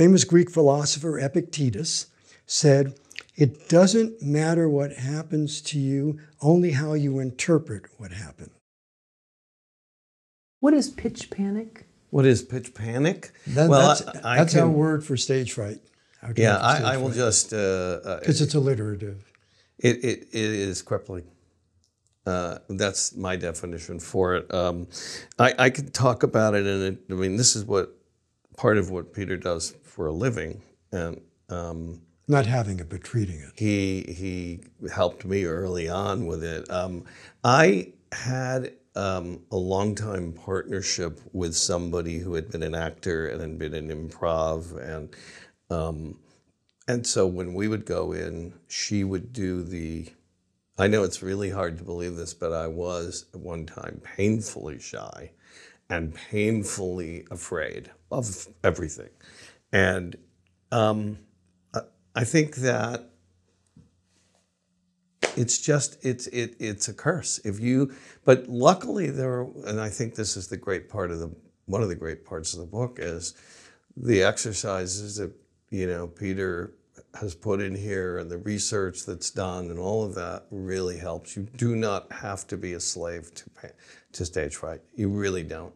Famous Greek philosopher Epictetus said, "It doesn't matter what happens to you, only how you interpret what happened." What is pitch panic? What is pitch panic? That's our word for stage fright. Yeah, I will just... Because it's alliterative. It is crippling. That's my definition for it. I could talk about it, and I mean, this is what part of what Peter does for a living, and not having it but treating it. He helped me early on with it. I had a long-time partnership with somebody who had been an actor and had been in improv, and so when we would go in, she would do the. I know it's really hard to believe this, but I was at one time painfully shy and painfully afraid of everything. And I think that it's just, it's a curse. But luckily there are, and I think this is the great part of one of the great parts of the book is the exercises that, you know, Peter has put in here and the research that's done and all of that really helps. You do not have to be a slave to stage fright. You really don't.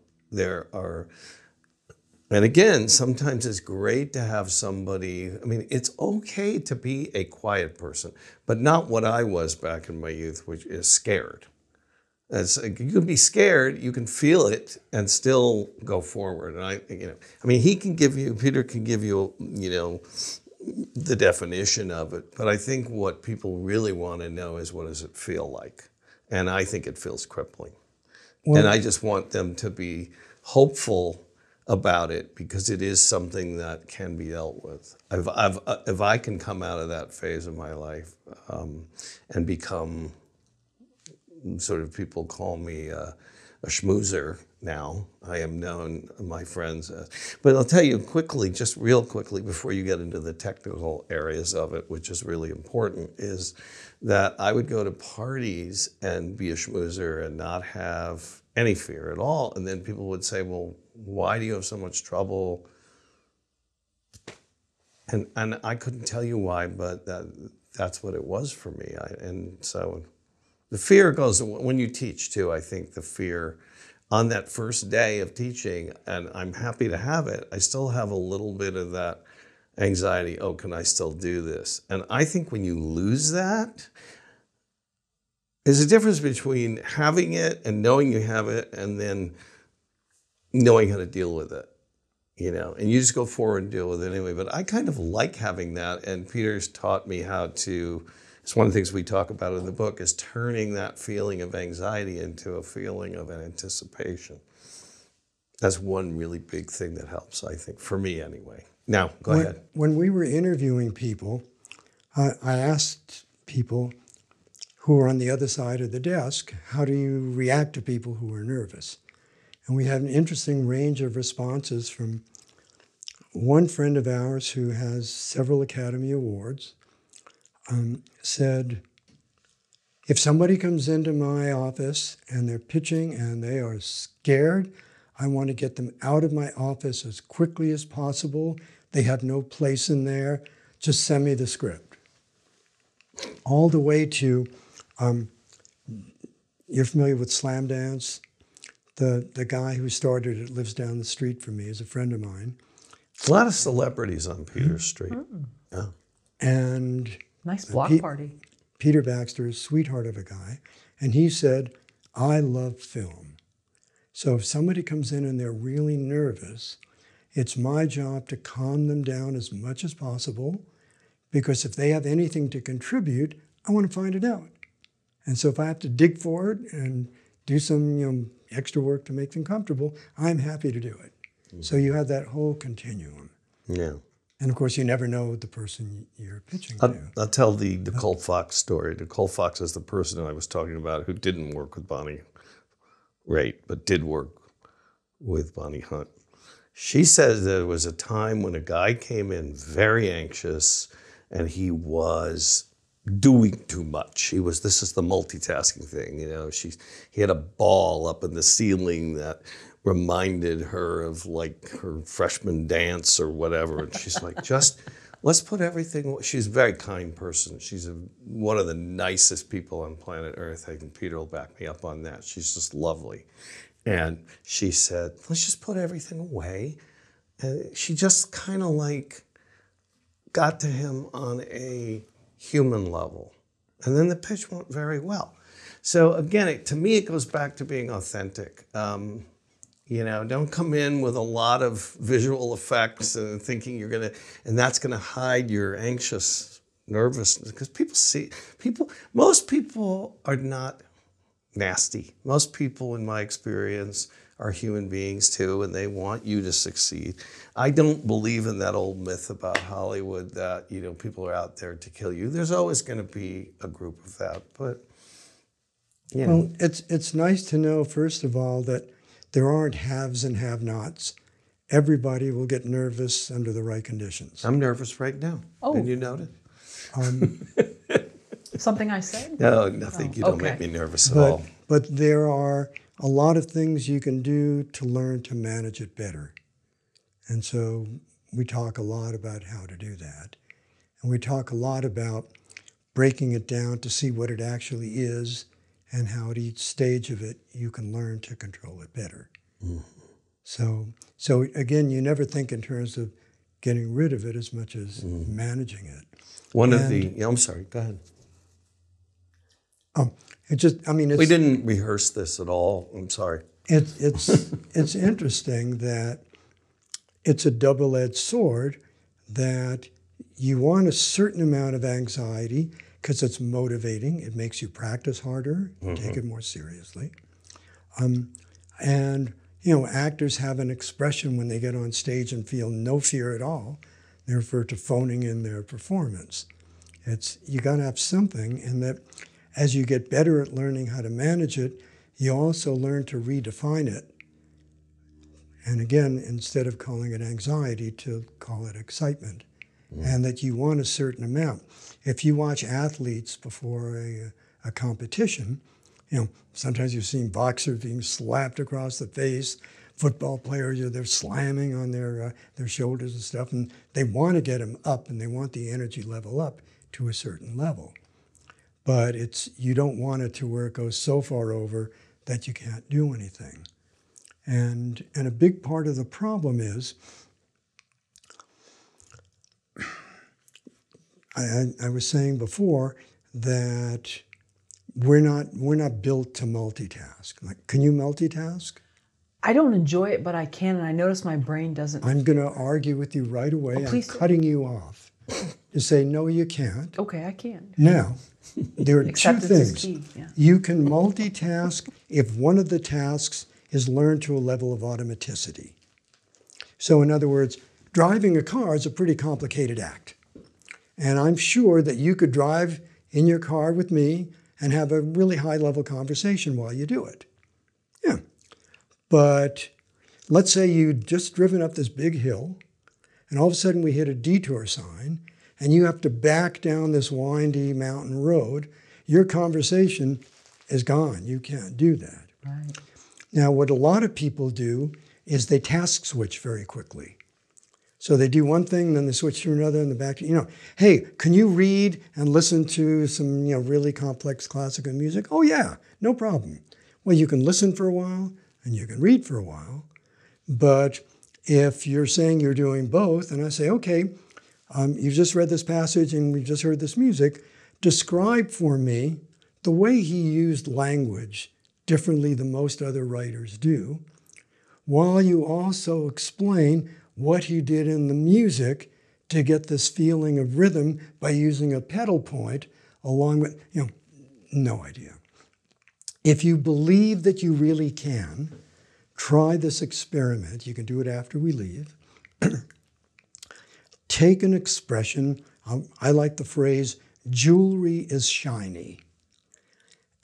And again, sometimes it's great to have somebody, I mean, it's okay to be a quiet person, but not what I was back in my youth, which is scared. It's like you can be scared, you can feel it, and still go forward. And Peter can give you, you know, the definition of it, but I think what people really want to know is what does it feel like? And I think it feels crippling. Well, and I just want them to be hopeful about it because it is something that can be dealt with. If I can come out of that phase of my life and become sort of, people call me a schmoozer now. I am known, my friends. But I'll tell you quickly, just real quickly, before you get into the technical areas of it, which is really important, is that I would go to parties and be a schmoozer and not have any fear at all. And then people would say, well, why do you have so much trouble? And I couldn't tell you why, but that's what it was for me. And so the fear goes, when you teach too, I think the fear on that first day of teaching, and I'm happy to have it, I still have a little bit of that anxiety, oh, can I still do this? And I think when you lose that, there's a difference between having it and knowing you have it and then knowing how to deal with it, you know, and you just go forward and deal with it anyway. But I kind of like having that, and Peter's taught me how to. It's one of the things we talk about in the book is turning that feeling of anxiety into a feeling of an anticipation. That's one really big thing that helps, I think, for me anyway. Now, go ahead. When we were interviewing people, I asked people who were on the other side of the desk, how do you react to people who are nervous? And we had an interesting range of responses from one friend of ours who has several Academy Awards, said, if somebody comes into my office and they're pitching and they are scared, I want to get them out of my office as quickly as possible. They have no place in there. Just send me the script. All the way to, you're familiar with Slamdance? The guy who started it lives down the street from me, is a friend of mine. A lot of celebrities on Peter's street. Mm. Yeah. And... nice block party. Peter Baxter is a sweetheart of a guy, and he said, I love film. So if somebody comes in and they're really nervous, it's my job to calm them down as much as possible, because if they have anything to contribute, I want to find it out. And so if I have to dig for it and do some extra work to make them comfortable, I'm happy to do it. Mm-hmm. So you have that whole continuum. Yeah. And of course, you never know the person you're pitching to. I'll tell the Nicole Fox story. Nicole Fox is the person I was talking about who didn't work with Bonnie Raitt, but did work with Bonnie Hunt. She says there was a time when a guy came in very anxious and he was doing too much. This is the multitasking thing, you know. He had a ball up in the ceiling that reminded her of like her freshman dance or whatever. And she's like, just let's put everything. She's a very kind person. She's one of the nicest people on planet Earth. I think Peter will back me up on that. She's just lovely. And she said, let's just put everything away. And she just kind of like got to him on a human level. And then the pitch went very well. So again, to me, it goes back to being authentic. You know, don't come in with a lot of visual effects and thinking you're gonna, and that's gonna hide your anxious nervousness. Because most people are not nasty. Most people, in my experience, are human beings too, and they want you to succeed. I don't believe in that old myth about Hollywood that, you know, people are out there to kill you. There's always gonna be a group of that, but you know. Well, it's nice to know, first of all, that there aren't haves and have-nots. Everybody will get nervous under the right conditions. I'm nervous right now. Oh. Did you notice? Something I said? No, nothing. Oh. You don't make me nervous at all. But there are a lot of things you can do to learn to manage it better. And so we talk a lot about how to do that. And we talk a lot about breaking it down to see what it actually is, and how at each stage of it, you can learn to control it better. Mm-hmm. So again, you never think in terms of getting rid of it as much as managing it. I'm sorry, go ahead. We didn't rehearse this at all, I'm sorry. It's interesting that it's a double-edged sword, that you want a certain amount of anxiety, because it's motivating, it makes you practice harder, take it more seriously. And you know, actors have an expression when they get on stage and feel no fear at all. They refer to phoning in their performance. You gotta have something, and that as you get better at learning how to manage it, you also learn to redefine it. And again, instead of calling it anxiety, to call it excitement. And that you want a certain amount. If you watch athletes before a competition, you know, sometimes you've seen boxers being slapped across the face, football players, they're slamming on their shoulders and stuff, and they want to get them up, and they want the energy level up to a certain level. But you don't want it to where it goes so far over that you can't do anything. And a big part of the problem is, I was saying before that we're not built to multitask. Like, can you multitask? I don't enjoy it, but I can, and I notice my brain doesn't. I'm going to argue with you right away. Oh, I'm cutting you off. You say, no, you can't. Okay, I can. Now, there are two things. Yeah. You can multitask if one of the tasks is learned to a level of automaticity. So in other words, driving a car is a pretty complicated act. And I'm sure that you could drive in your car with me and have a really high-level conversation while you do it. Yeah. But let's say you'd just driven up this big hill, and all of a sudden we hit a detour sign, and you have to back down this windy mountain road. Your conversation is gone. You can't do that. Right. Now, what a lot of people do is they task switch very quickly. So they do one thing, then they switch to another, and the back, you know, hey, can you read and listen to some, you know, really complex classical music? Oh yeah, no problem. Well, you can listen for a while and you can read for a while, but if you're saying you're doing both, and I say, okay, you've just read this passage and we've just heard this music, describe for me the way he used language differently than most other writers do, while you also explain what he did in the music to get this feeling of rhythm by using a pedal point along with, you know, no idea. If you believe that you really can, try this experiment. You can do it after we leave. Take an expression, I like the phrase, jewelry is shiny,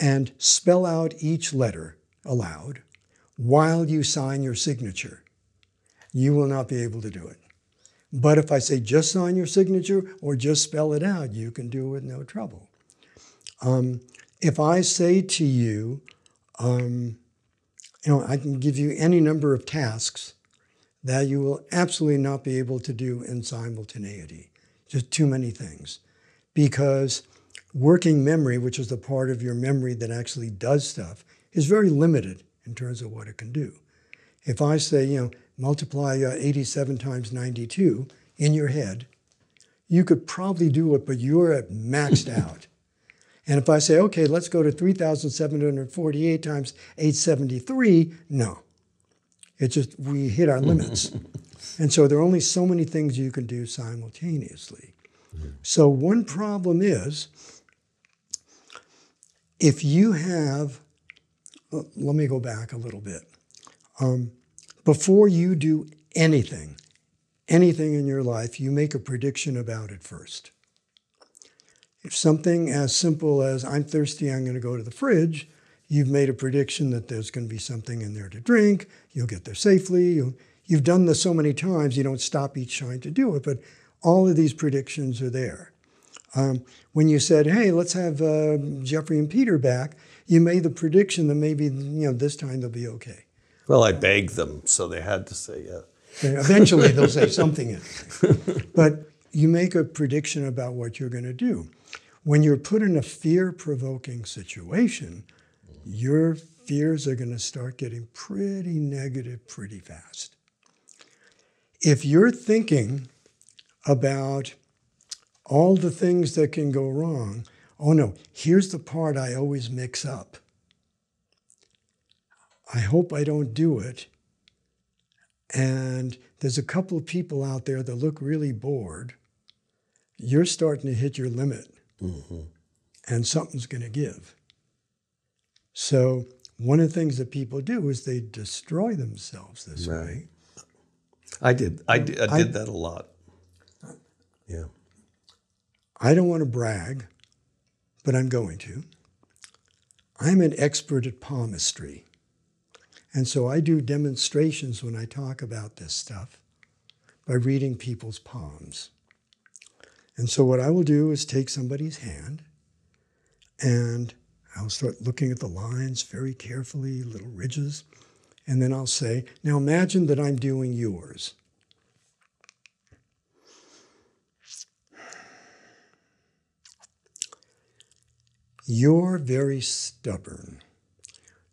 and spell out each letter aloud while you sign your signature. You will not be able to do it. But if I say just sign your signature or just spell it out, you can do it with no trouble. If I say to you, you know, I can give you any number of tasks that you will absolutely not be able to do in simultaneity. Just too many things. Because working memory, which is the part of your memory that actually does stuff, is very limited in terms of what it can do. If I say, you know, multiply 87 times 92 in your head, you could probably do it, but you're at maxed out. And if I say, okay, let's go to 3,748 times 873, no. It's just we hit our limits. And so there are only so many things you can do simultaneously. So one problem is, if you have, let me go back a little bit. Before you do anything in your life, you make a prediction about it first. If something as simple as, I'm thirsty, I'm going to go to the fridge, you've made a prediction that there's going to be something in there to drink, you'll get there safely. You've done this so many times, you don't stop each time to do it, but all of these predictions are there. When you said, hey, let's have Jeffrey and Peter back, you made the prediction that maybe, you know, this time they'll be okay. Well, I begged them, so they had to say yes. Eventually, they'll say something in it. But you make a prediction about what you're going to do. When you're put in a fear-provoking situation, your fears are going to start getting pretty negative pretty fast. If you're thinking about all the things that can go wrong, oh no, here's the part I always mix up. I hope I don't do it. And there's a couple of people out there that look really bored. You're starting to hit your limit, and something's going to give. So one of the things that people do is they destroy themselves this way. I did that a lot. Yeah. I don't want to brag, but I'm going to. I'm an expert at palmistry. And so I do demonstrations when I talk about this stuff by reading people's palms. And so what I will do is take somebody's hand and I'll start looking at the lines very carefully, little ridges, and then I'll say, now imagine that I'm doing yours. You're very stubborn.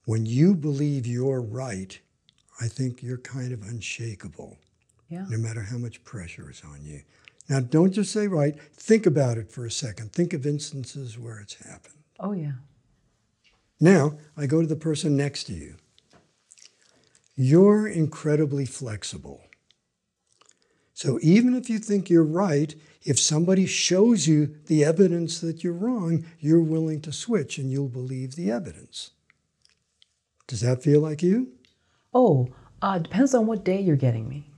When you believe you're right, I think you're kind of unshakable, no matter how much pressure is on you. Now, don't just say right. Think about it for a second. Think of instances where it's happened. Oh, yeah. Now, I go to the person next to you. You're incredibly flexible. So even if you think you're right, if somebody shows you the evidence that you're wrong, you're willing to switch and you'll believe the evidence. Does that feel like you? Oh, depends on what day you're getting me.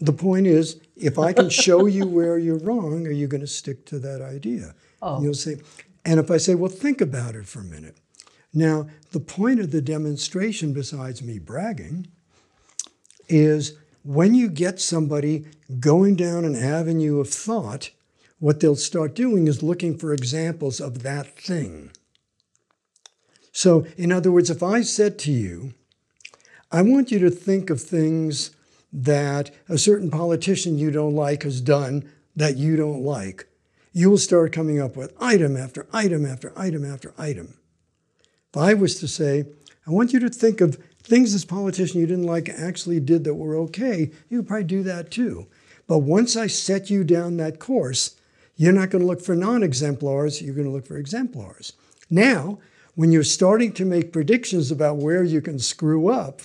The point is, if I can show you where you're wrong, are you going to stick to that idea? Oh. You'll say, and if I say, well, think about it for a minute. Now, the point of the demonstration, besides me bragging, is when you get somebody going down an avenue of thought, what they'll start doing is looking for examples of that thing. So, in other words, if I said to you, I want you to think of things that a certain politician you don't like has done that you don't like, you'll start coming up with item after item after item after item. If I was to say, I want you to think of things this politician you didn't like actually did that were okay, you would probably do that too. But once I set you down that course, you're not going to look for non-exemplars, you're going to look for exemplars. Now, when you're starting to make predictions about where you can screw up,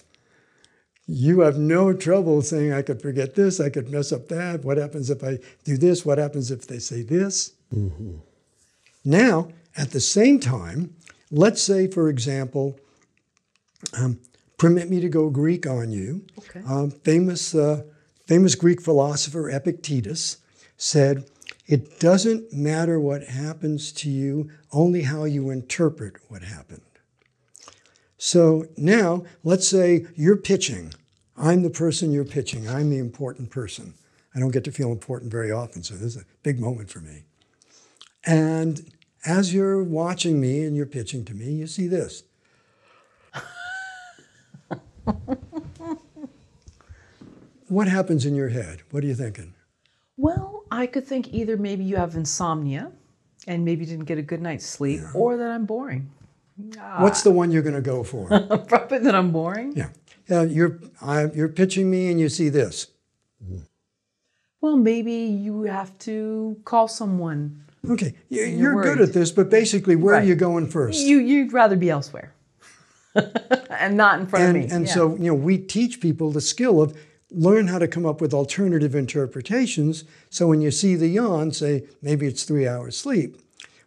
you have no trouble saying, I could forget this, I could mess up that, what happens if I do this, what happens if they say this? Now, at the same time, let's say, for example, permit me to go Greek on you. Okay. Famous Greek philosopher Epictetus said, it doesn't matter what happens to you, only how you interpret what happened. So now, let's say you're pitching. I'm the person you're pitching. I'm the important person. I don't get to feel important very often, so this is a big moment for me. And as you're watching me and you're pitching to me, you see this. What happens in your head? What are you thinking? Well, I could think either maybe you have insomnia and maybe didn't get a good night's sleep, yeah, or that I'm boring. What's the one you're going to go for? Probably that I'm boring. Yeah. You're pitching me and you see this. Well, maybe you have to call someone. Okay, you're good at this, but basically, where are you going first? You'd rather be elsewhere and not in front of me. And so, you know, we teach people the skill of learn how to come up with alternative interpretations. So when you see the yawn, say, maybe it's 3 hours sleep.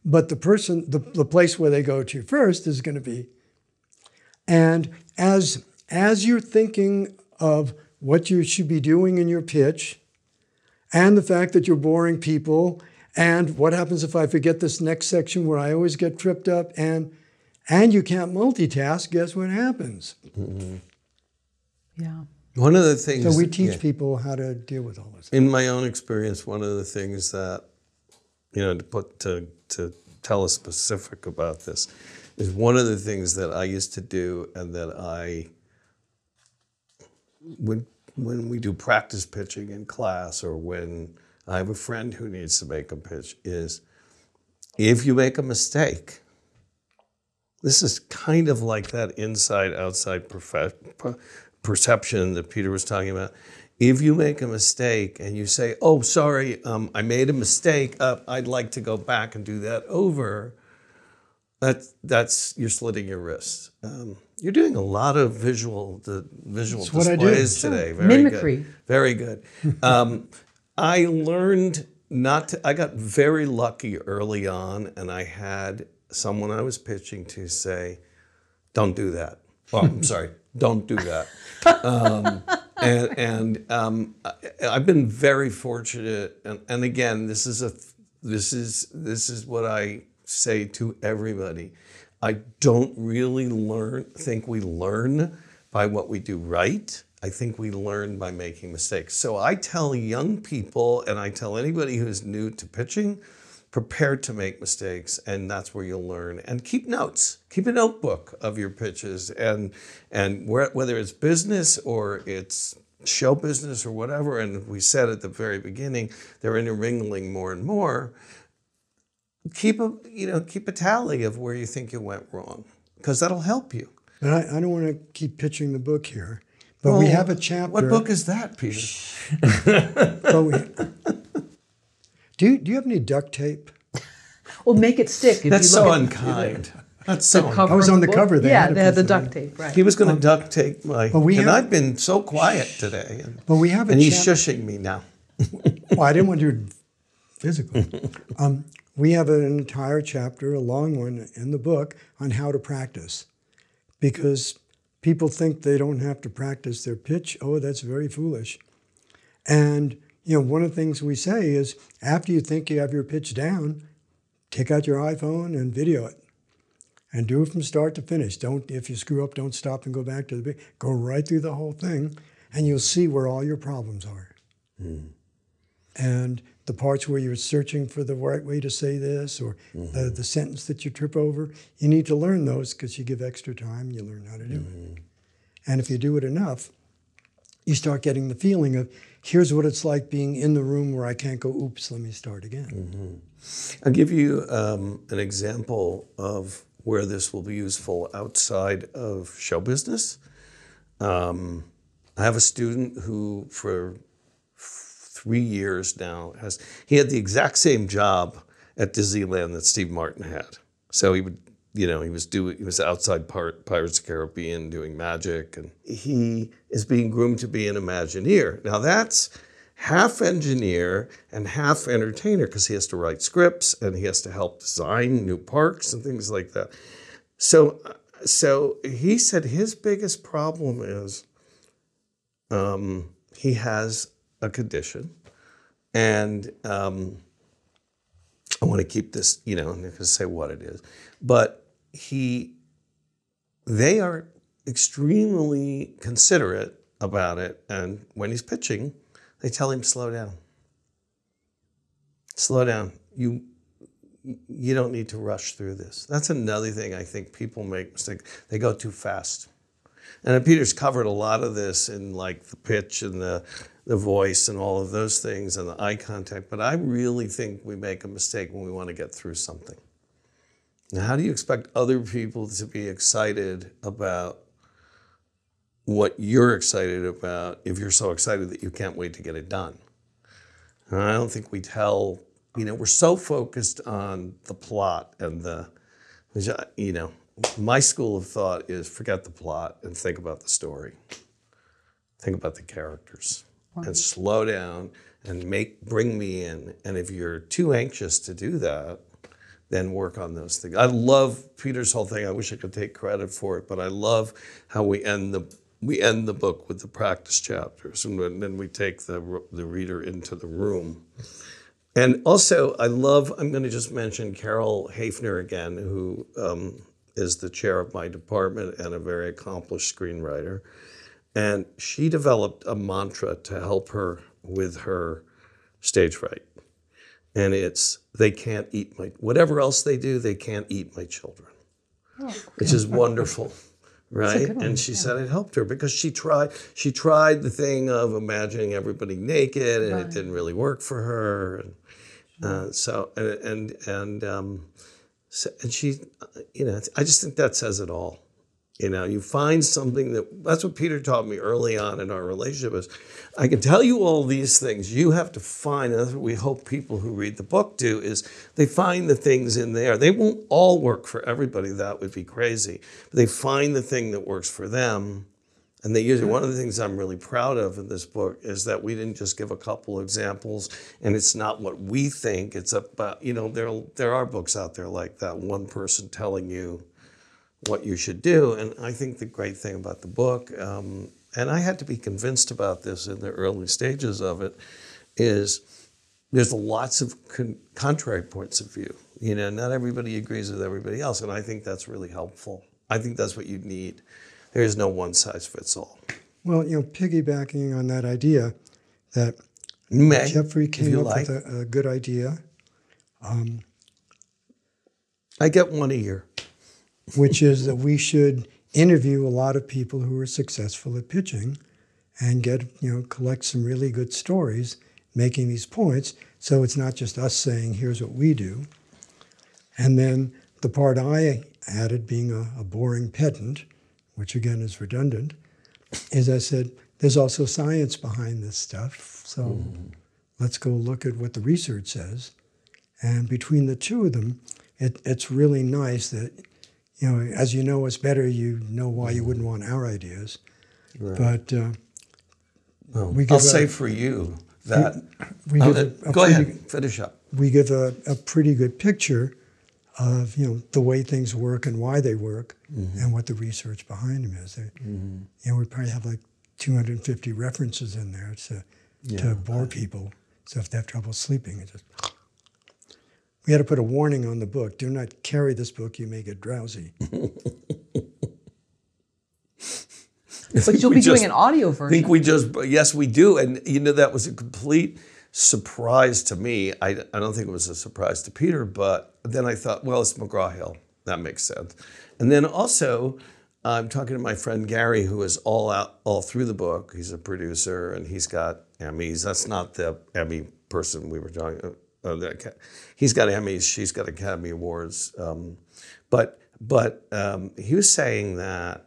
But the person, the place where they go to first is going to be. And as you're thinking of what you should be doing in your pitch and the fact that you're boring people and what happens if I forget this next section where I always get tripped up and you can't multitask, guess what happens? Mm-hmm. Yeah. One of the things... So we teach people how to deal with all this. In my own experience, one of the things that, you know, to tell a specific about this, is one of the things that I used to do and that I... When we do practice pitching in class, or when I have a friend who needs to make a pitch, is if you make a mistake, this is kind of like that inside-outside perception that Peter was talking about. If you make a mistake and you say, oh, sorry, I made a mistake, I'd like to go back and do that over, that's you're slitting your wrists. You're doing a lot of visual displays today. Very mimicry. Good. Very good. I learned not to, I got very lucky early on, and I had someone I was pitching to say, don't do that. Oh, I'm sorry, don't do that. I've been very fortunate. And again, this is what I say to everybody. I don't really think we learn by what we do right. I think we learn by making mistakes. So I tell young people, and I tell anybody who's new to pitching, prepare to make mistakes, and that's where you'll learn. And keep notes. Keep a notebook of your pitches, and whether it's business or it's show business or whatever, and we said at the very beginning, they're intermingling more and more. Keep a tally of where you think you went wrong, because that'll help you. And I don't want to keep pitching the book here, but we have a chapter. What book is that, Peter? Do you have any duct tape? Well, make it stick. That's so unkind. That's so unkind. I was on the cover there. Yeah, they had the duct tape. Right. He was going to duct tape my. And I've been so quiet today. But we have a chapter. And he's shushing me now. Well, I didn't want to do it physically. We have an entire chapter, a long one, in the book on how to practice, because people think they don't have to practice their pitch. Oh, that's very foolish. And you know, one of the things we say is, after you think you have your pitch down, take out your iPhone and video it, and do it from start to finish. Don't, if you screw up, don't stop and go back to the pitch. Go right through the whole thing, and you'll see where all your problems are. Mm. And the parts where you're searching for the right way to say this, or the sentence that you trip over, you need to learn those, because you give extra time, you learn how to do it. And if you do it enough, you start getting the feeling of, here's what it's like being in the room where I can't go, oops, let me start again. I'll give you an example of where this will be useful outside of show business. I have a student who, for 3 years now, he had the exact same job at Disneyland that Steve Martin had. So he would, you know, he was outside Pirates of the Caribbean doing magic, and he is being groomed to be an Imagineer. Now that's half engineer and half entertainer, because he has to write scripts and he has to help design new parks and things like that. So he said his biggest problem is he has a condition, and I want to keep this, you know, I'm not going to say what it is, but they are extremely considerate about it, and when he's pitching, they tell him, slow down, you don't need to rush through this. That's another thing I think people make mistakes. They go too fast. And Peter's covered a lot of this in like the pitch and the voice and all of those things and the eye contact, but I really think we make a mistake when we want to get through something. Now, how do you expect other people to be excited about what you're excited about if you're so excited that you can't wait to get it done? And I don't think we tell, you know, we're so focused on the plot and the, you know, my school of thought is forget the plot and think about the story. Think about the characters and slow down and bring me in. And if you're too anxious to do that, then work on those things. I love Peter's whole thing. I wish I could take credit for it, but I love how we end the book with the practice chapters, and then we take the reader into the room. And also, I'm going to just mention Carol Hafner again, who is the chair of my department and a very accomplished screenwriter. And she developed a mantra to help her with her stage fright. And it's, they can't eat my, whatever else they do, they can't eat my children, which is wonderful. Right? And she said it helped her because she tried the thing of imagining everybody naked and it didn't really work for her. And so she, you know, I just think that says it all. You know, you find something that's what Peter taught me early on in our relationship is, I can tell you all these things. You have to find, and that's what we hope people who read the book do, is they find the things in there. They won't all work for everybody. That would be crazy. But they find the thing that works for them. And they use it. One of the things I'm really proud of in this book is that we didn't just give a couple examples, and it's not what we think. It's about, you know, there are books out there like that, one person telling you what you should do. And I think the great thing about the book, and I had to be convinced about this in the early stages of it, is there's lots of contrary points of view. You know, not everybody agrees with everybody else, and I think that's really helpful. I think that's what you need. There is no one-size-fits-all. Well, you know, piggybacking on that idea that Jeffrey came up with a good idea. I get one a year. Which is that we should interview a lot of people who are successful at pitching and collect some really good stories making these points, so it's not just us saying, here's what we do. And then the part I added, being a boring pedant, which again is redundant, is I said, there's also science behind this stuff, so let's go look at what the research says. And between the two of them, it's really nice that, you know, as you know us better, you know why you wouldn't want our ideas. Right. But I'll say for you that... Finish up. We give a pretty good picture of, you know, the way things work and why they work and what the research behind them is. You know, we probably have like 250 references in there to bore people. So if they have trouble sleeping, it just... We had to put a warning on the book. Do not carry this book, you may get drowsy. But you'll be doing an audio version. Yes, we do. And you know, that was a complete surprise to me. I don't think it was a surprise to Peter, but then I thought, well, it's McGraw-Hill. That makes sense. And then also, I'm talking to my friend Gary, who is all through the book. He's a producer and he's got Emmys. That's not the Emmy person we were talking about. He's got Emmys, she's got Academy Awards, but he was saying that,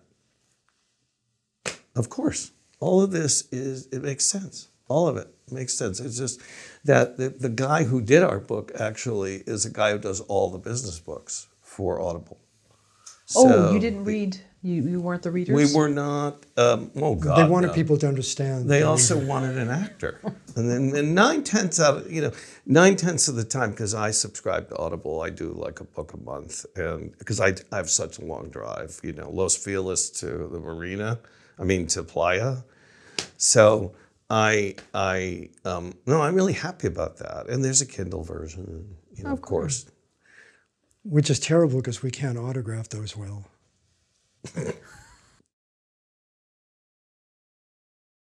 of course, all of this it makes sense. All of it makes sense. It's just that the guy who did our book actually is a guy who does all the business books for Audible. So you didn't read. You weren't the readers? We were not. Oh, God, they wanted people to understand. They also wanted an actor. And then nine-tenths of the time, because I subscribe to Audible, I do like a book a month. And because I have such a long drive, you know, Los Feliz to the marina, to Playa. So I'm really happy about that. And there's a Kindle version, you know, of course. Which is terrible because we can't autograph those well.